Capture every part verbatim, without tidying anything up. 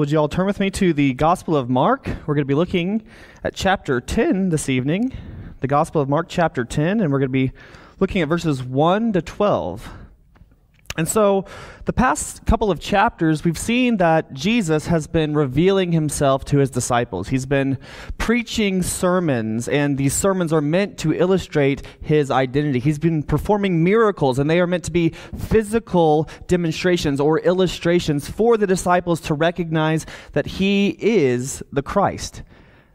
would you all turn with me to the Gospel of Mark? We're going to be looking at chapter ten this evening, the Gospel of Mark chapter ten, and we're going to be looking at verses one to twelve. And so the past couple of chapters, we've seen that Jesus has been revealing himself to his disciples. He's been preaching sermons, and these sermons are meant to illustrate his identity. He's been performing miracles, and they are meant to be physical demonstrations or illustrations for the disciples to recognize that he is the Christ.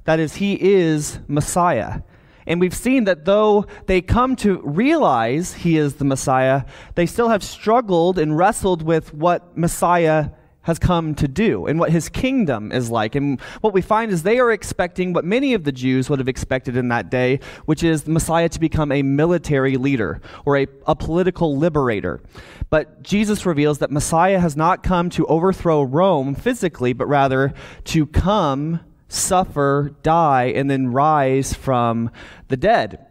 That is, he is Messiah. And we've seen that though they come to realize he is the Messiah, they still have struggled and wrestled with what Messiah has come to do and what his kingdom is like. And what we find is they are expecting what many of the Jews would have expected in that day, which is the Messiah to become a military leader or a, a political liberator. But Jesus reveals that Messiah has not come to overthrow Rome physically, but rather to come, suffer, die, and then rise from the dead.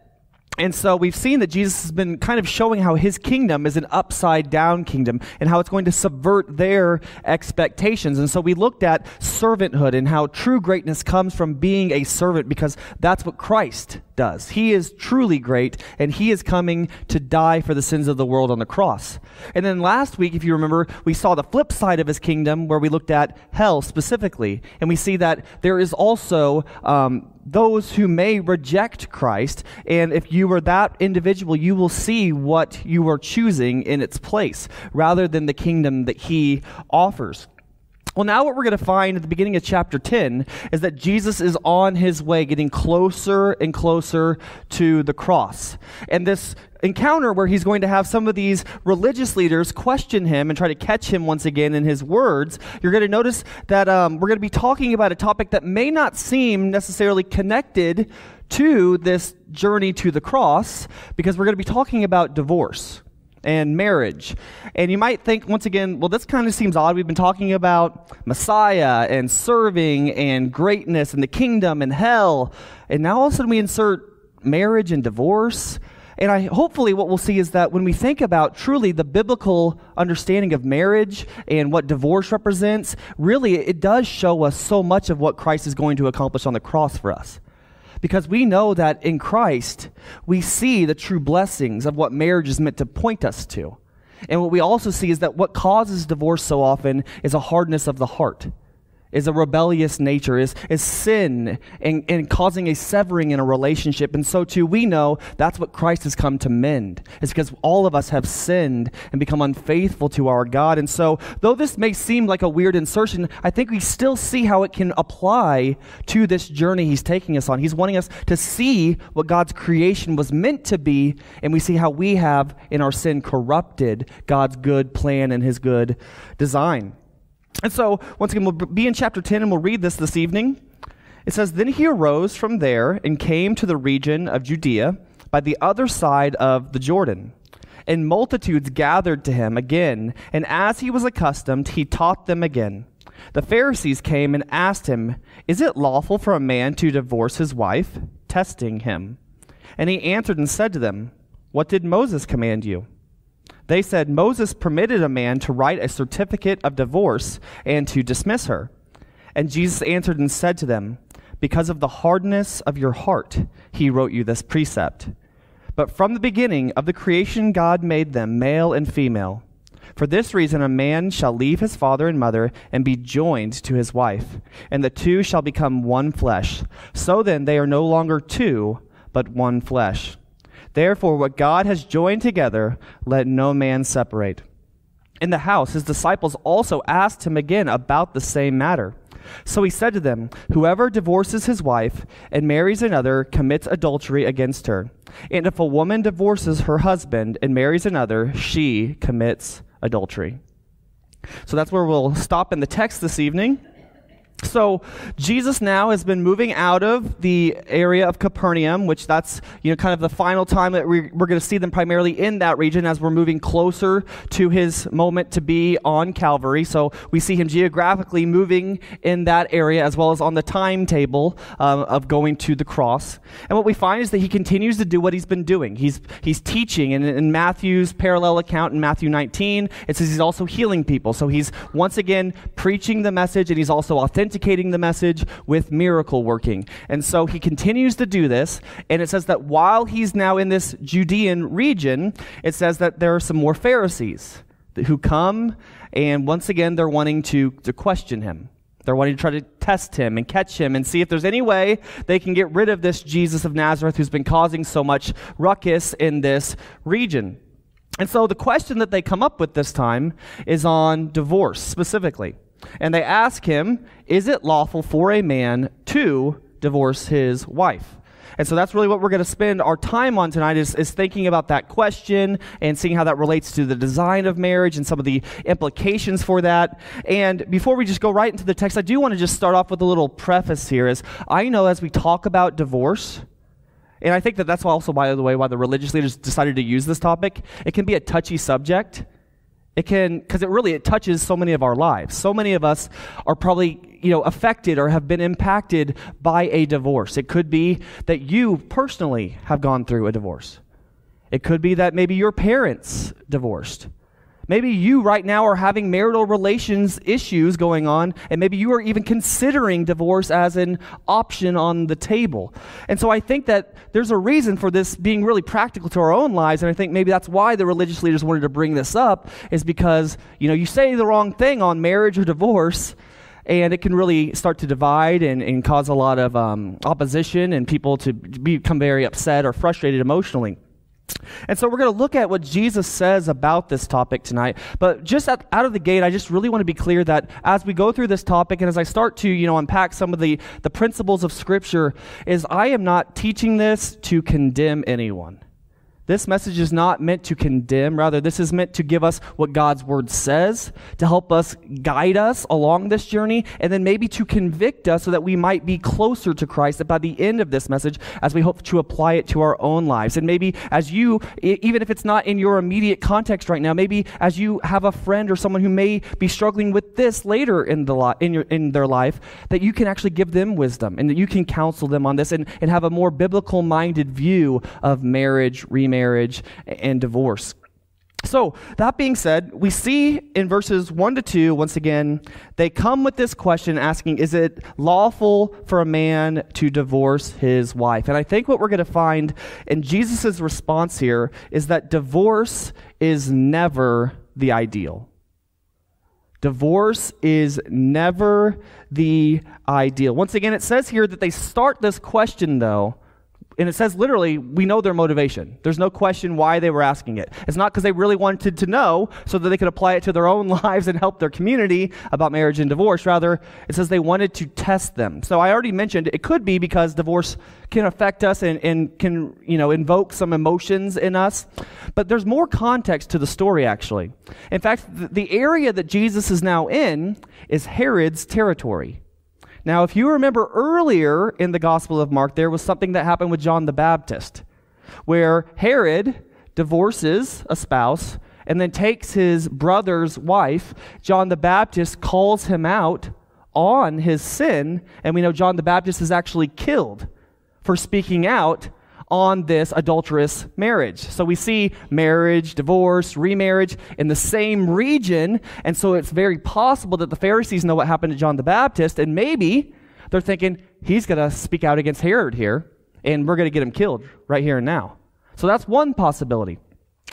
And so we've seen that Jesus has been kind of showing how his kingdom is an upside-down kingdom and how it's going to subvert their expectations. And so we looked at servanthood and how true greatness comes from being a servant, because that's what Christ does. He is truly great, and he is coming to die for the sins of the world on the cross. And then last week, if you remember, we saw the flip side of his kingdom where we looked at hell specifically. And we see that there is also um, those who may reject Christ, and if you were that individual, you will see what you are choosing in its place rather than the kingdom that he offers. Well, now what we're going to find at the beginning of chapter ten is that Jesus is on his way, getting closer and closer to the cross. And this encounter where he's going to have some of these religious leaders question him and try to catch him once again in his words, you're going to notice that um, we're going to be talking about a topic that may not seem necessarily connected to this journey to the cross, because we're going to be talking about divorce and marriage. And you might think, once again, well, this kind of seems odd. We've been talking about Messiah and serving and greatness and the kingdom and hell, and now all of a sudden we insert marriage and divorce. And I, hopefully what we'll see is that when we think about truly the biblical understanding of marriage and what divorce represents, really it does show us so much of what Christ is going to accomplish on the cross for us. Because we know that in Christ, we see the true blessings of what marriage is meant to point us to. And what we also see is that what causes divorce so often is a hardness of the heart, is a rebellious nature, is, is sin, and, and causing a severing in a relationship. And so too, we know that's what Christ has come to mend. It's because all of us have sinned and become unfaithful to our God. And so, though this may seem like a weird insertion, I think we still see how it can apply to this journey he's taking us on. He's wanting us to see what God's creation was meant to be, and we see how we have, in our sin, corrupted God's good plan and his good design. And so, once again, we'll be in chapter ten, and we'll read this this evening. It says, "Then he arose from there and came to the region of Judea by the other side of the Jordan. And multitudes gathered to him again, and as he was accustomed, he taught them again. The Pharisees came and asked him, 'Is it lawful for a man to divorce his wife?' testing him. And he answered and said to them, 'What did Moses command you?' They said, 'Moses permitted a man to write a certificate of divorce and to dismiss her.' And Jesus answered and said to them, 'Because of the hardness of your heart, he wrote you this precept. But from the beginning of the creation, God made them male and female. For this reason, a man shall leave his father and mother and be joined to his wife, and the two shall become one flesh. So then they are no longer two, but one flesh. Therefore, what God has joined together, let no man separate.' In the house, his disciples also asked him again about the same matter. So he said to them, 'Whoever divorces his wife and marries another commits adultery against her. And if a woman divorces her husband and marries another, she commits adultery.'" So that's where we'll stop in the text this evening. So Jesus now has been moving out of the area of Capernaum, which that's, you know, kind of the final time that we, we're going to see them primarily in that region as we're moving closer to his moment to be on Calvary. So we see him geographically moving in that area as well as on the timetable um, of going to the cross. And what we find is that he continues to do what he's been doing. He's, he's teaching, and in Matthew's parallel account in Matthew nineteen, it says he's also healing people. So he's once again preaching the message, and he's also authentic. authenticating the message with miracle working. And so he continues to do this, and it says that while he's now in this Judean region, it says that there are some more Pharisees who come, and once again, they're wanting to, to question him. They're wanting to try to test him and catch him and see if there's any way they can get rid of this Jesus of Nazareth who's been causing so much ruckus in this region. And so the question that they come up with this time is on divorce specifically. And they ask him, is it lawful for a man to divorce his wife? And so that's really what we're going to spend our time on tonight is, is thinking about that question and seeing how that relates to the design of marriage and some of the implications for that. And before we just go right into the text, I do want to just start off with a little preface here is I know as we talk about divorce, and I think that that's also, by the way, why the religious leaders decided to use this topic, it can be a touchy subject. It can, because it really, it touches so many of our lives. So many of us are probably, you know, affected or have been impacted by a divorce. It could be that you personally have gone through a divorce. It could be that maybe your parents divorced. Maybe you right now are having marital relations issues going on, and maybe you are even considering divorce as an option on the table. And so I think that there's a reason for this being really practical to our own lives, and I think maybe that's why the religious leaders wanted to bring this up, is because, you know, you say the wrong thing on marriage or divorce, and it can really start to divide and, and cause a lot of um, opposition and people to become very upset or frustrated emotionally. And so we're going to look at what Jesus says about this topic tonight. But just out, out of the gate, I just really want to be clear that as we go through this topic and as I start to, you know, unpack some of the, the principles of Scripture, is I am not teaching this to condemn anyone. This message is not meant to condemn. Rather, this is meant to give us what God's Word says, to help us, guide us along this journey, and then maybe to convict us so that we might be closer to Christ that by the end of this message as we hope to apply it to our own lives. And maybe as you, even if it's not in your immediate context right now, maybe as you have a friend or someone who may be struggling with this later in, the li- in, your, in their life, that you can actually give them wisdom and that you can counsel them on this and, and have a more biblical-minded view of marriage, remarriage, marriage and divorce. So that being said, we see in verses one to two, once again, they come with this question asking, is it lawful for a man to divorce his wife? And I think what we're going to find in Jesus's response here is that divorce is never the ideal. Divorce is never the ideal. Once again, it says here that they start this question though, and it says literally, we know their motivation. There's no question why they were asking it. It's not because they really wanted to know so that they could apply it to their own lives and help their community about marriage and divorce. Rather, it says they wanted to test them. So I already mentioned it could be because divorce can affect us and, and can, you know, invoke some emotions in us. But there's more context to the story, actually. In fact, th- the area that Jesus is now in is Herod's territory. Now, if you remember earlier in the Gospel of Mark, there was something that happened with John the Baptist, where Herod divorces a spouse and then takes his brother's wife. John the Baptist calls him out on his sin, and we know John the Baptist is actually killed for speaking out on this adulterous marriage. So we see marriage, divorce, remarriage in the same region, and so it's very possible that the Pharisees know what happened to John the Baptist, and maybe they're thinking, he's going to speak out against Herod here, and we're going to get him killed right here and now. So that's one possibility.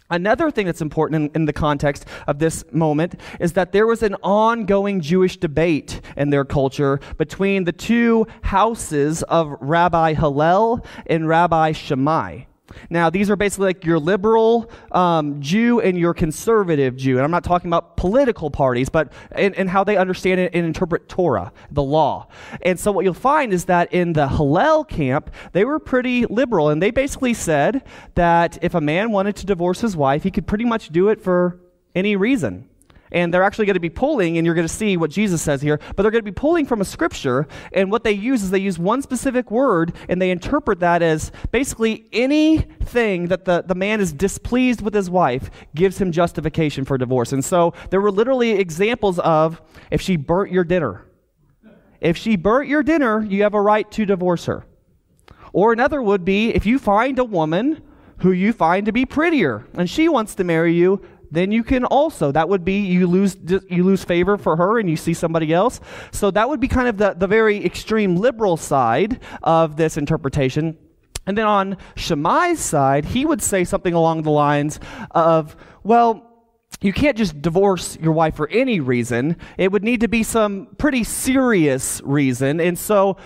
Another thing that's important in, in the context of this moment is that there was an ongoing Jewish debate in their culture between the two houses of Rabbi Hillel and Rabbi Shammai. Now, these are basically like your liberal um, Jew and your conservative Jew. And I'm not talking about political parties, but in, in how they understand it and interpret Torah, the law. And so what you'll find is that in the Hillel camp, they were pretty liberal. And they basically said that if a man wanted to divorce his wife, he could pretty much do it for any reason. and they're actually going to be pulling, and you're going to see what Jesus says here, but they're going to be pulling from a scripture, and what they use is they use one specific word, and they interpret that as basically anything that the, the man is displeased with his wife gives him justification for divorce. And so there were literally examples of, if she burnt your dinner, if she burnt your dinner, you have a right to divorce her. Or another would be, if you find a woman who you find to be prettier and she wants to marry you, then you can also, that would be you lose you lose favor for her and you see somebody else. So that would be kind of the, the very extreme liberal side of this interpretation. And then on Shammai's side, he would say something along the lines of, well, you can't just divorce your wife for any reason. It would need to be some pretty serious reason. And so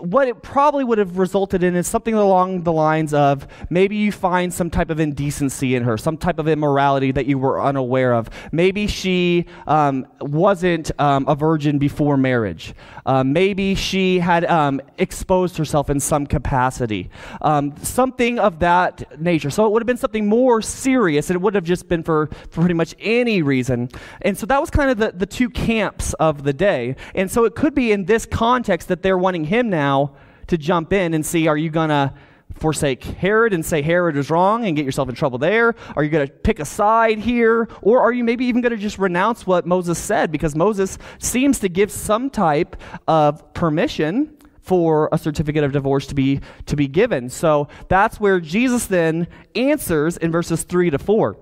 what it probably would have resulted in is something along the lines of, maybe you find some type of indecency in her, some type of immorality that you were unaware of. Maybe she um, wasn't um, a virgin before marriage. Uh, maybe she had um, exposed herself in some capacity. Um, something of that nature. So it would have been something more serious. It would have just been for, for pretty much any reason. And so that was kind of the, the two camps of the day. And so it could be in this context that they're wanting him now to jump in and see, are you going to forsake Herod and say Herod was wrong and get yourself in trouble there? Are you going to pick a side here? Or are you maybe even going to just renounce what Moses said? Because Moses seems to give some type of permission for a certificate of divorce to be to be given. So that's where Jesus then answers in verses three to four.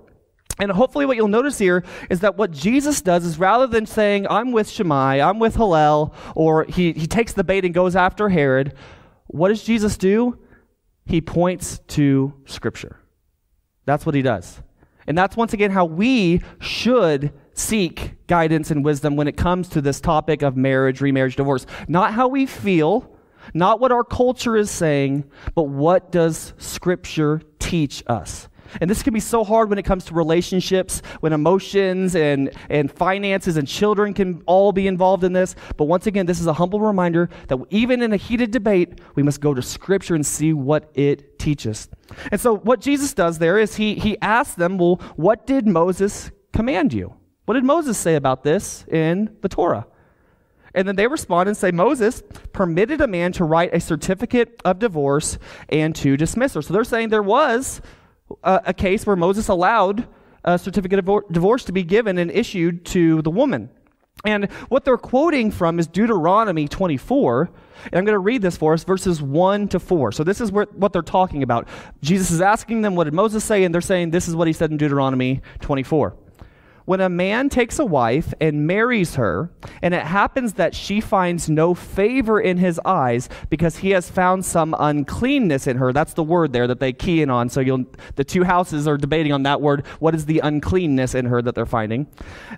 And hopefully what you'll notice here is that what Jesus does is, rather than saying, I'm with Shammai, I'm with Hillel, or he, he takes the bait and goes after Herod, what does Jesus do? He points to Scripture. That's what he does. And that's, once again, how we should seek guidance and wisdom when it comes to this topic of marriage, remarriage, divorce. Not how we feel, not what our culture is saying, but what does Scripture teach us? And this can be so hard when it comes to relationships, when emotions and, and finances and children can all be involved in this. But once again, this is a humble reminder that even in a heated debate, we must go to Scripture and see what it teaches. And so what Jesus does there is he, he asks them, well, what did Moses command you? What did Moses say about this in the Torah? And then they respond and say, Moses permitted a man to write a certificate of divorce and to dismiss her. So they're saying there was a case where Moses allowed a certificate of divorce to be given and issued to the woman. And what they're quoting from is Deuteronomy twenty-four, and I'm going to read this for us, verses one to four. So this is what they're talking about. Jesus is asking them, what did Moses say? And they're saying, this is what he said in Deuteronomy twenty-four. When a man takes a wife and marries her, and it happens that she finds no favor in his eyes because he has found some uncleanness in her. That's the word there that they key in on. So you'll, the two houses are debating on that word. What is the uncleanness in her that they're finding?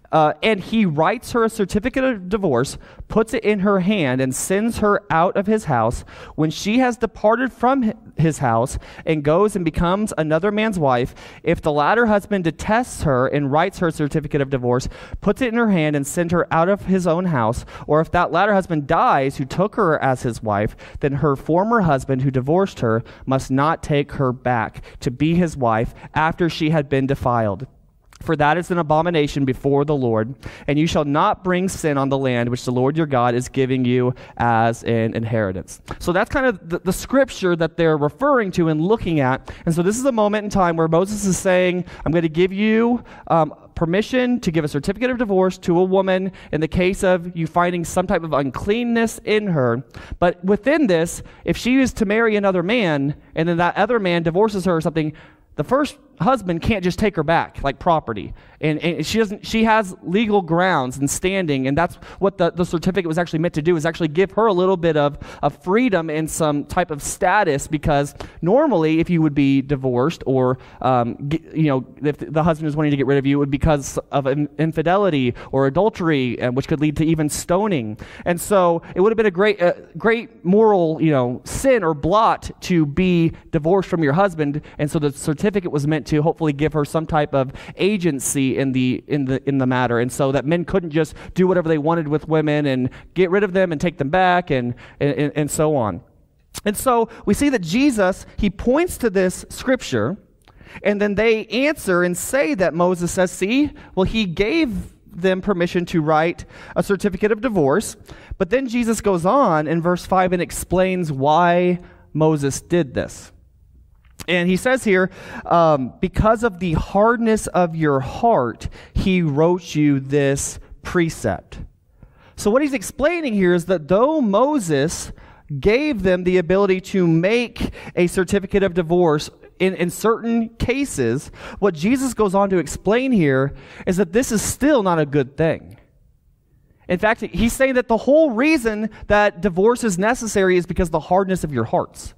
Uh, and he writes her a certificate of divorce, puts it in her hand, and sends her out of his house. When she has departed from his house and goes and becomes another man's wife, if the latter husband detests her and writes her certificate, certificate of divorce, puts it in her hand and sends her out of his own house, or if that latter husband dies who took her as his wife, then her former husband who divorced her must not take her back to be his wife after she had been defiled. For that is an abomination before the Lord, and you shall not bring sin on the land which the Lord your God is giving you as an inheritance. So that's kind of the, the scripture that they're referring to and looking at. And so this is a moment in time where Moses is saying, I'm going to give you um, permission to give a certificate of divorce to a woman in the case of you finding some type of uncleanness in her. But within this, if she is to marry another man, and then that other man divorces her or something, the first husband can't just take her back like property. And, and she doesn't, she has legal grounds and standing, and that's what the, the certificate was actually meant to do, is actually give her a little bit of, of freedom and some type of status, because normally if you would be divorced or, um, get, you know, if the husband is wanting to get rid of you, it would be because of infidelity or adultery, uh, which could lead to even stoning. And so it would have been a great, uh, great moral, you know, sin or blot to be divorced from your husband. And so the certificate was meant to hopefully give her some type of agency in the in the in the matter, and so that men couldn't just do whatever they wanted with women and get rid of them and take them back and and, and so on. And so we see that Jesus, he points to this scripture, and then they answer and say that Moses says, see, well, he gave them permission to write a certificate of divorce. But then Jesus goes on in verse five and explains why Moses did this. And he says here, um, because of the hardness of your heart, he wrote you this precept. So what he's explaining here is that though Moses gave them the ability to make a certificate of divorce in, in certain cases, what Jesus goes on to explain here is that this is still not a good thing. In fact, he's saying that the whole reason that divorce is necessary is because of the hardness of your hearts.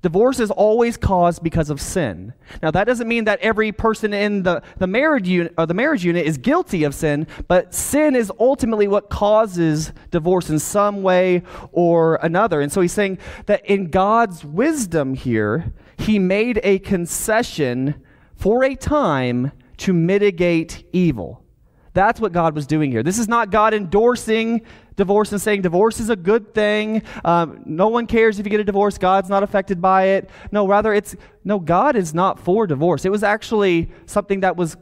Divorce is always caused because of sin. Now, that doesn't mean that every person in the, the, marriage unit, or the marriage unit is guilty of sin, but sin is ultimately what causes divorce in some way or another. And so he's saying that in God's wisdom here, he made a concession for a time to mitigate evil. That's what God was doing here. This is not God endorsing divorce and saying divorce is a good thing. Um, no one cares if you get a divorce. God's not affected by it. No, rather it's, no, God is not for divorce. It was actually something that was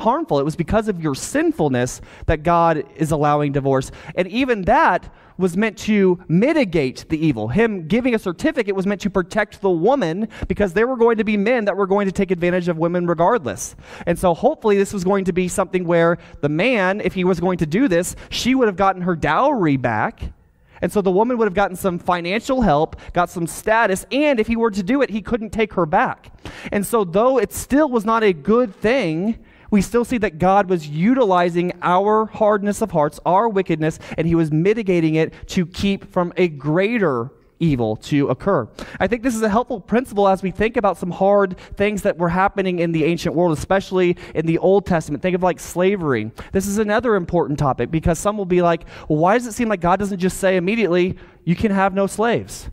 harmful. It was because of your sinfulness that God is allowing divorce. And even that was meant to mitigate the evil. Him giving a certificate was meant to protect the woman because there were going to be men that were going to take advantage of women regardless. And so hopefully this was going to be something where the man, if he was going to do this, she would have gotten her dowry back. And so the woman would have gotten some financial help, got some status, and if he were to do it, he couldn't take her back. And so though it still was not a good thing, we still see that God was utilizing our hardness of hearts, our wickedness, and he was mitigating it to keep from a greater evil to occur. I think this is a helpful principle as we think about some hard things that were happening in the ancient world, especially in the Old Testament. Think of like slavery. This is another important topic because some will be like, well, why does it seem like God doesn't just say immediately, you can have no slaves?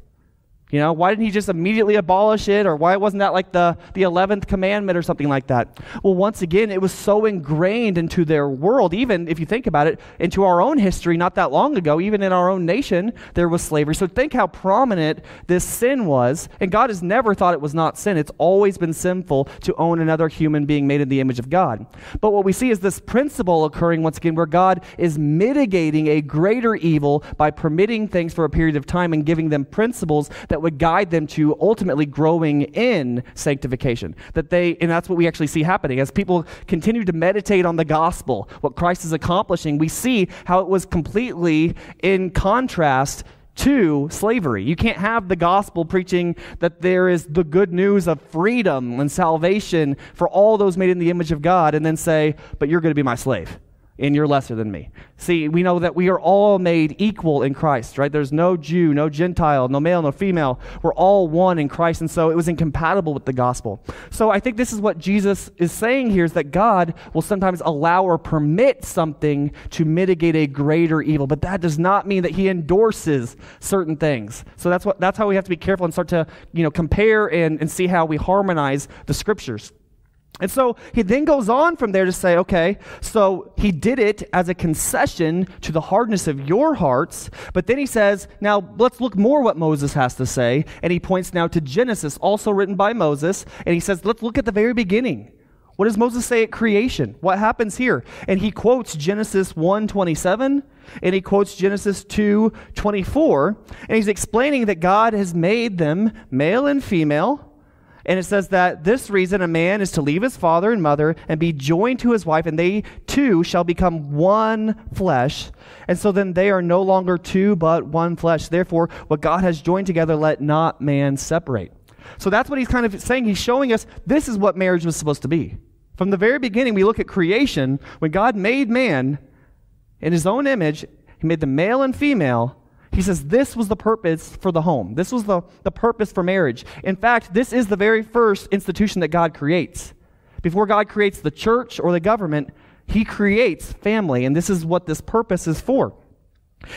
You know, why didn't he just immediately abolish it? Or why wasn't that like the, the eleventh commandment or something like that? Well, once again, it was so ingrained into their world, even if you think about it, into our own history not that long ago, even in our own nation, there was slavery. So think how prominent this sin was. And God has never thought it was not sin. It's always been sinful to own another human being made in the image of God. But what we see is this principle occurring once again where God is mitigating a greater evil by permitting things for a period of time and giving them principles that that would guide them to ultimately growing in sanctification. That they, and that's what we actually see happening. As people continue to meditate on the gospel, what Christ is accomplishing, we see how it was completely in contrast to slavery. You can't have the gospel preaching that there is the good news of freedom and salvation for all those made in the image of God and then say, but you're going to be my slave. And you're lesser than me. See, we know that we are all made equal in Christ, right? There's no Jew, no Gentile, no male, no female. We're all one in Christ, and so it was incompatible with the gospel. So I think this is what Jesus is saying here, is that God will sometimes allow or permit something to mitigate a greater evil, but that does not mean that he endorses certain things. So that's what that's how we have to be careful and start to, you know, compare and, and see how we harmonize the scriptures. And so he then goes on from there to say, okay, so he did it as a concession to the hardness of your hearts. But then he says, now let's look more what Moses has to say. And he points now to Genesis, also written by Moses. And he says, let's look at the very beginning. What does Moses say at creation? What happens here? And he quotes Genesis one twenty-seven, and he quotes Genesis two twenty-four. And he's explaining that God has made them male and female. And it says that this reason a man is to leave his father and mother and be joined to his wife, and they two shall become one flesh. And so then they are no longer two, but one flesh. Therefore, what God has joined together, let not man separate. So that's what he's kind of saying. He's showing us this is what marriage was supposed to be. From the very beginning, we look at creation. When God made man in his own image, he made them male and female. He says this was the purpose for the home. This was the, the purpose for marriage. In fact, this is the very first institution that God creates. Before God creates the church or the government, he creates family, and this is what this purpose is for.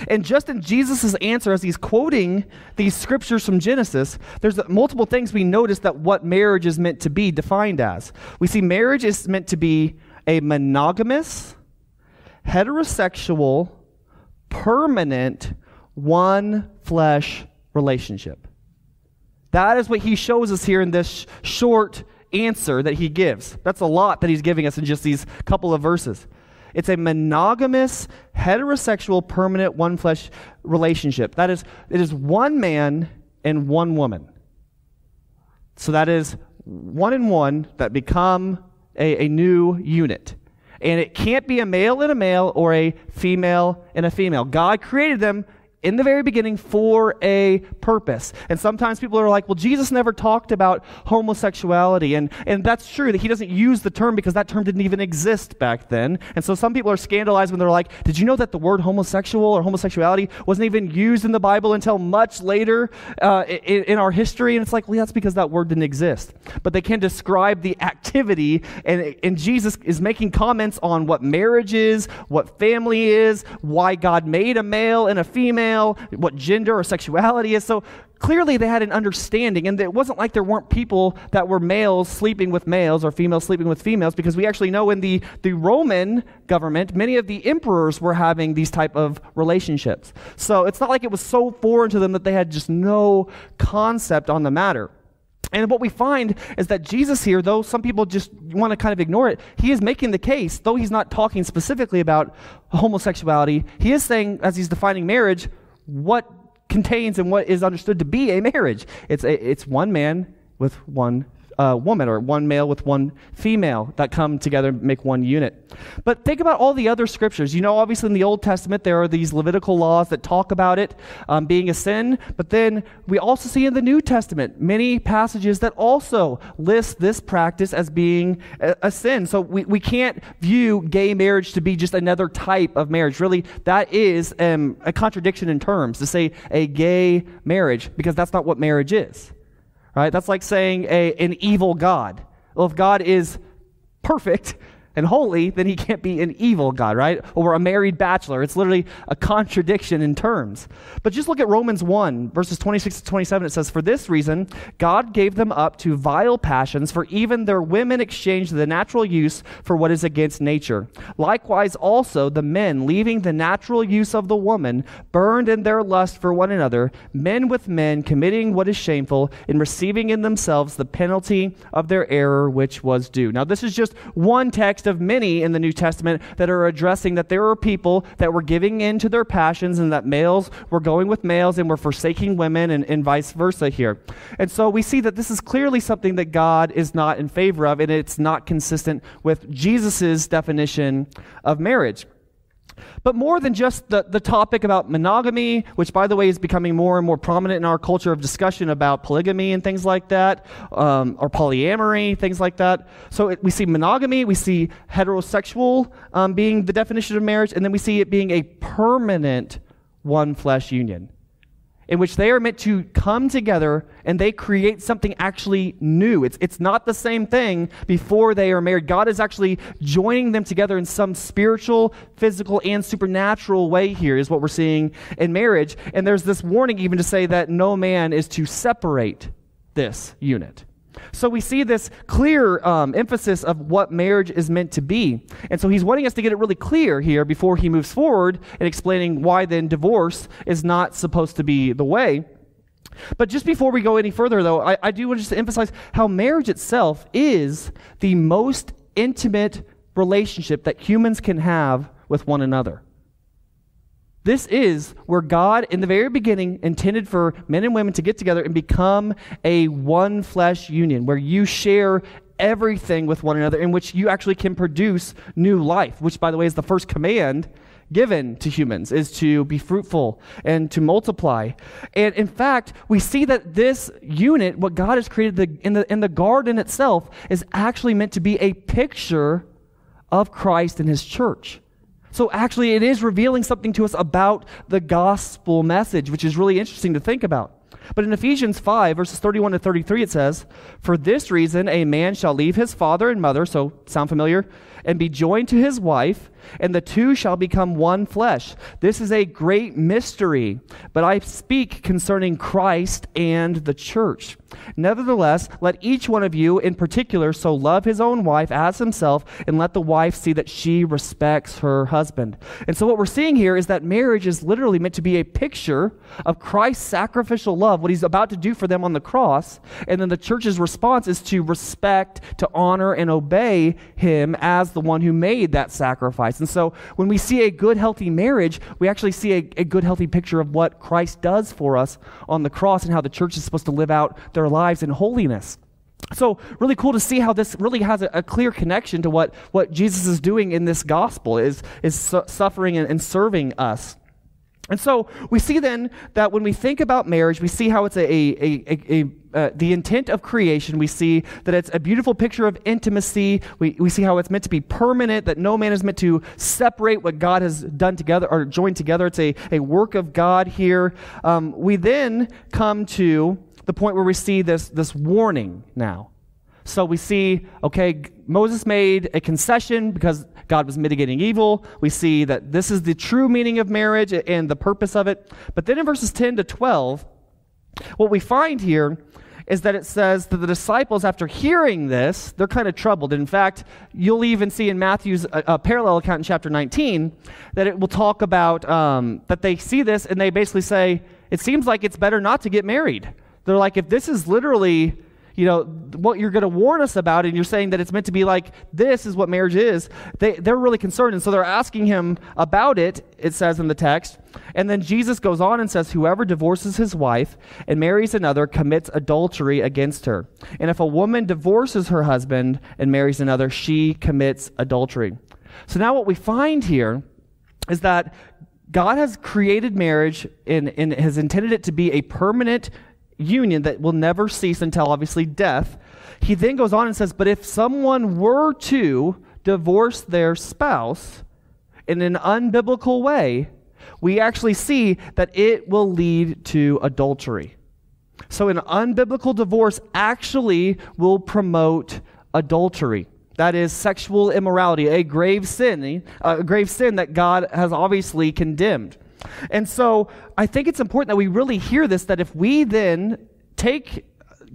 And just in Jesus' answer, as he's quoting these scriptures from Genesis, there's multiple things we notice that what marriage is meant to be defined as. We see marriage is meant to be a monogamous, heterosexual, permanent, one flesh relationship. That is what he shows us here in this short answer that he gives. That's a lot that he's giving us in just these couple of verses. It's a monogamous, heterosexual, permanent, one-flesh relationship. That is, it is one man and one woman. So that is one and one that become a, a new unit. And it can't be a male and a male or a female and a female. God created them in the very beginning for a purpose. And sometimes people are like, well, Jesus never talked about homosexuality. And, and that's true, that he doesn't use the term because that term didn't even exist back then. And so some people are scandalized when they're like, did you know that the word homosexual or homosexuality wasn't even used in the Bible until much later uh, in, in our history? And it's like, well, that's because that word didn't exist. But they can describe the activity, and, and Jesus is making comments on what marriage is, what family is, why God made a male and a female, what gender or sexuality is. So clearly they had an understanding, and it wasn't like there weren't people that were males sleeping with males or females sleeping with females, because we actually know in the, the Roman government, many of the emperors were having these type of relationships. So it's not like it was so foreign to them that they had just no concept on the matter. And what we find is that Jesus here, though some people just want to kind of ignore it, he is making the case, though he's not talking specifically about homosexuality, he is saying, as he's defining marriage, what contains and what is understood to be a marriage. It's, a, it's one man with one uh, woman, or one male with one female that come together and make one unit. But think about all the other scriptures. You know, obviously in the Old Testament, there are these Levitical laws that talk about it um, being a sin. But then we also see in the New Testament many passages that also list this practice as being a, a sin. So we, we can't view gay marriage to be just another type of marriage. Really, that is um, a contradiction in terms to say a gay marriage, because that's not what marriage is. Right? That's like saying a, an evil God. Well, if God is perfect and holy, then he can't be an evil God, right? Or a married bachelor. It's literally a contradiction in terms. But just look at Romans one, verses twenty-six to twenty-seven. It says, "For this reason, God gave them up to vile passions, for even their women exchanged the natural use for what is against nature. Likewise also the men, leaving the natural use of the woman, burned in their lust for one another, men with men, committing what is shameful, and receiving in themselves the penalty of their error which was due." Now this is just one text of many in the New Testament that are addressing that there are people that were giving in to their passions, and that males were going with males and were forsaking women, and, and vice versa here. And so we see that this is clearly something that God is not in favor of, and it's not consistent with Jesus's definition of marriage. But more than just the, the topic about monogamy, which, by the way, is becoming more and more prominent in our culture of discussion about polygamy and things like that, um, or polyamory, things like that. So it, we see monogamy, we see heterosexual um, being the definition of marriage, and then we see it being a permanent one-flesh union in which they are meant to come together and they create something actually new. It's, it's not the same thing before they are married. God is actually joining them together in some spiritual, physical, and supernatural way here is what we're seeing in marriage. And there's this warning even to say that no man is to separate this unit. So we see this clear um, emphasis of what marriage is meant to be. And so he's wanting us to get it really clear here before he moves forward in explaining why then divorce is not supposed to be the way. But just before we go any further, though, I, I do want just to emphasize how marriage itself is the most intimate relationship that humans can have with one another. This is where God, in the very beginning, intended for men and women to get together and become a one flesh union, where you share everything with one another, in which you actually can produce new life, which, by the way, is the first command given to humans, is to be fruitful and to multiply. And in fact, we see that this unit, what God has created the, in, the, in the garden itself, is actually meant to be a picture of Christ and his church. So actually, it is revealing something to us about the gospel message, which is really interesting to think about. But in Ephesians five, verses thirty-one to thirty-three, it says, "For this reason a man shall leave his father and mother," so sound familiar, "and be joined to his wife, and the two shall become one flesh. This is a great mystery, but I speak concerning Christ and the church. Nevertheless, let each one of you in particular so love his own wife as himself, and let the wife see that she respects her husband." And so what we're seeing here is that marriage is literally meant to be a picture of Christ's sacrificial love, what he's about to do for them on the cross, and then the church's response is to respect, to honor, and obey him as as the one who made that sacrifice. And so when we see a good, healthy marriage, we actually see a, a good, healthy picture of what Christ does for us on the cross and how the church is supposed to live out their lives in holiness. So really cool to see how this really has a, a clear connection to what, what Jesus is doing in this gospel, is, is su- suffering and, and serving us. And so we see then that when we think about marriage, we see how it's a, a, a, a, a uh, the intent of creation. We see that it's a beautiful picture of intimacy. We, we see how it's meant to be permanent, that no man is meant to separate what God has done together or joined together. It's a, a work of God here. Um, we then come to the point where we see this, this warning now. So we see, okay, Moses made a concession because God was mitigating evil. We see that this is the true meaning of marriage and the purpose of it. But then in verses ten to twelve, what we find here is that it says that the disciples, after hearing this, they're kind of troubled. In fact, you'll even see in Matthew's uh, uh, parallel account in chapter nineteen that it will talk about um, that they see this and they basically say, it seems like it's better not to get married. They're like, if this is literally, you know, what you're going to warn us about, and you're saying that it's meant to be like, this is what marriage is, they, they're really concerned. And so they're asking him about it, it says in the text. And then Jesus goes on and says, whoever divorces his wife and marries another commits adultery against her. And if a woman divorces her husband and marries another, she commits adultery. So now what we find here is that God has created marriage and, and has intended it to be a permanent union that will never cease until obviously death. He then goes on and says, but if someone were to divorce their spouse in an unbiblical way, we actually see that it will lead to adultery. So an unbiblical divorce actually will promote adultery. That is sexual immorality, a grave sin, a grave sin that God has obviously condemned. And so I think it's important that we really hear this, that if we then take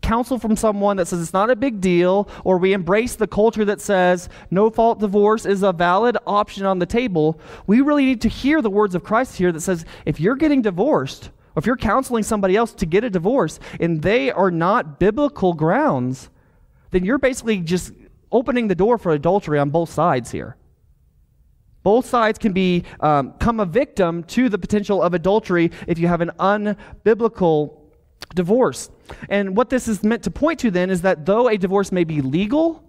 counsel from someone that says it's not a big deal, or we embrace the culture that says no-fault divorce is a valid option on the table, we really need to hear the words of Christ here that says if you're getting divorced, or if you're counseling somebody else to get a divorce, and they are not biblical grounds, then you're basically just opening the door for adultery on both sides here. Both sides can be, um, become a victim to the potential of adultery if you have an unbiblical divorce. And what this is meant to point to then is that though a divorce may be legal,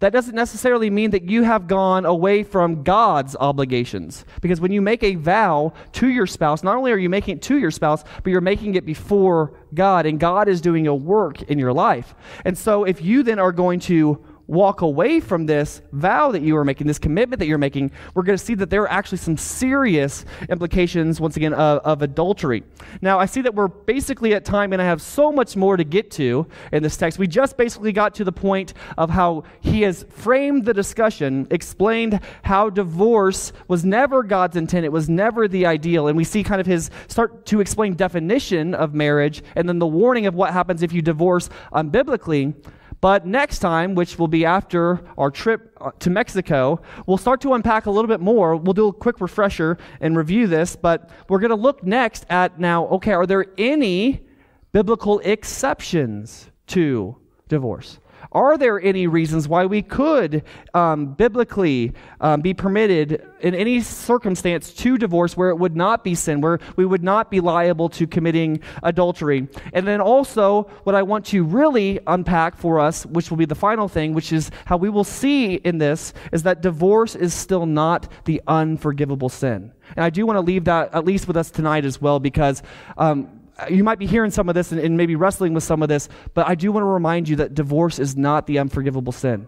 that doesn't necessarily mean that you have gone away from God's obligations. Because when you make a vow to your spouse, not only are you making it to your spouse, but you're making it before God, and God is doing a work in your life. And so if you then are going to walk away from this vow that you are making, this commitment that you're making, we're going to see that there are actually some serious implications, once again, of, of adultery. Now, I see that we're basically at time, and I have so much more to get to in this text. We just basically got to the point of how he has framed the discussion, explained how divorce was never God's intent, it was never the ideal, and we see kind of his start to explain definition of marriage, and then the warning of what happens if you divorce unbiblically. But next time, which will be after our trip to Mexico, we'll start to unpack a little bit more. We'll do a quick refresher and review this, but we're going to look next at now, okay, are there any biblical exceptions to divorce? Are there any reasons why we could um, biblically um, be permitted in any circumstance to divorce where it would not be sin, where we would not be liable to committing adultery? And then also what I want to really unpack for us, which will be the final thing, which is how we will see in this, is that divorce is still not the unforgivable sin. And I do want to leave that at least with us tonight as well, because um, you might be hearing some of this and, and maybe wrestling with some of this, but I do want to remind you that divorce is not the unforgivable sin.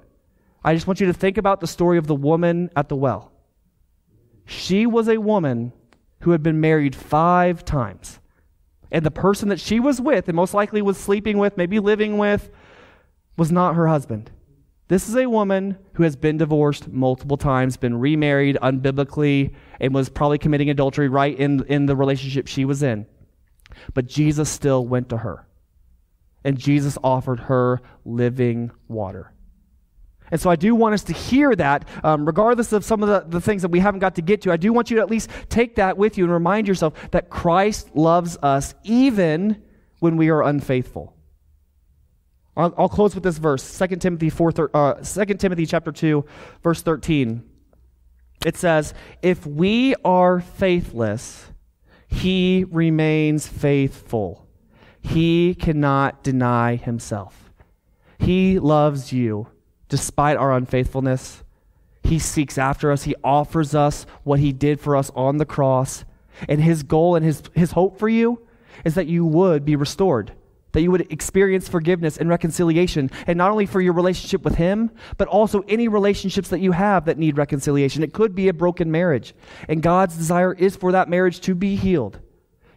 I just want you to think about the story of the woman at the well. She was a woman who had been married five times. And the person that she was with, and most likely was sleeping with, maybe living with, was not her husband. This is a woman who has been divorced multiple times, been remarried unbiblically, and was probably committing adultery right in, in the relationship she was in. But Jesus still went to her, and Jesus offered her living water. And so I do want us to hear that, um, regardless of some of the, the things that we haven't got to get to. I do want you to at least take that with you and remind yourself that Christ loves us even when we are unfaithful. I'll, I'll close with this verse, Second Timothy chapter two, verse thirteen. It says, if we are faithless, he remains faithful. He cannot deny himself. He loves you despite our unfaithfulness. He seeks after us. He offers us what he did for us on the cross. And his goal and his, his hope for you is that you would be restored, that you would experience forgiveness and reconciliation, and not only for your relationship with him, but also any relationships that you have that need reconciliation. It could be a broken marriage, and God's desire is for that marriage to be healed,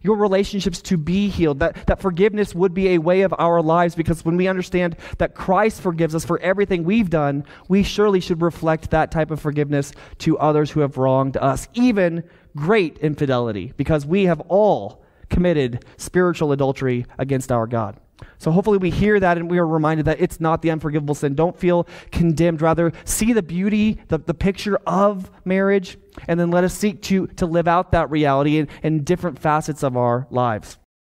your relationships to be healed, that, that forgiveness would be a way of our lives, because when we understand that Christ forgives us for everything we've done, we surely should reflect that type of forgiveness to others who have wronged us, even great infidelity, because we have all committed spiritual adultery against our God. So hopefully we hear that and we are reminded that it's not the unforgivable sin. Don't feel condemned. Rather, see the beauty, the, the picture of marriage, and then let us seek to, to live out that reality in, in different facets of our lives.